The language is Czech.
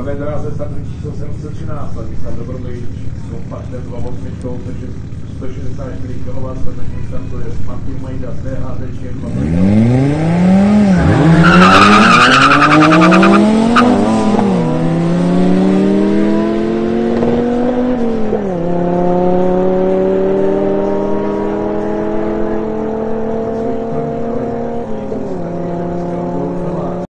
Problém je teda se stavem číslo 713, ale když tam dobrodlí jsou faktem 2.8, takže 164 kW, tak tam to je Martin Majda, CHT 2.8